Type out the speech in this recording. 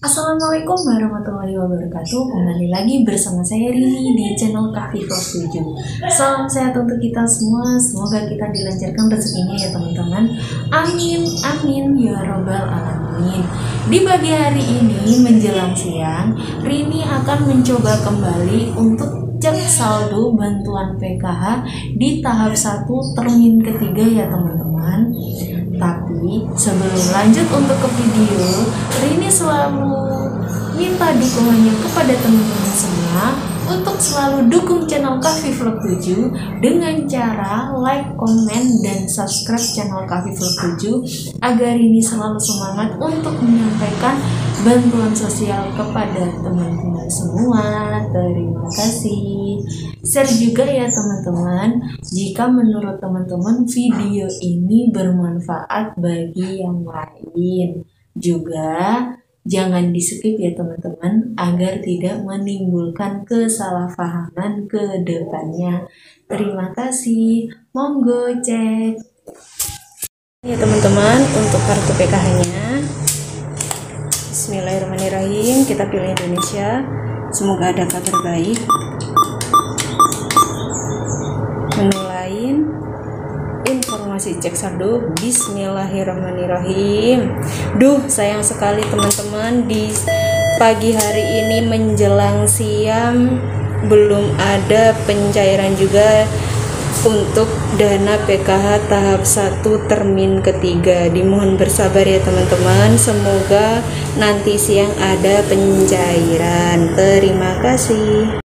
Assalamualaikum warahmatullahi wabarakatuh. Kembali lagi bersama saya Rini di channel Kahfi Vlog7. Salam sehat untuk kita semua. Semoga kita dilancarkan rezekinya ya teman-teman. Amin, amin, ya robbal alamin. Di pagi hari ini menjelang siang, Rini akan mencoba kembali untuk cek saldo bantuan PKH di tahap 1 termin ketiga ya teman-teman. Tapi sebelum lanjut untuk ke video, Rini selalu minta dukungannya kepada teman-teman semua untuk selalu dukung channel Kahfi Vlog7 dengan cara like, komen, dan subscribe channel Kahfi Vlog7 agar Rini selalu semangat untuk menyampaikan bantuan sosial kepada teman-teman semua. Terima kasih. Share juga ya teman-teman jika menurut teman-teman video ini bermanfaat bagi yang lain. Juga jangan di skip ya teman-teman agar tidak menimbulkan kesalahpahaman ke depannya. Terima kasih. Monggo cek. Ya teman-teman, untuk kartu PKH-nya, Bismillahirrahmanirrahim, kita pilih Indonesia. Semoga ada kabar baik. Menu lain, informasi cek saldo. Bismillahirrahmanirrahim. Duh, sayang sekali teman-teman, di pagi hari ini menjelang siang belum ada pencairan juga untuk dana PKH tahap 1 termin ketiga. Dimohon bersabar ya teman-teman, semoga nanti siang ada pencairan. Terima kasih.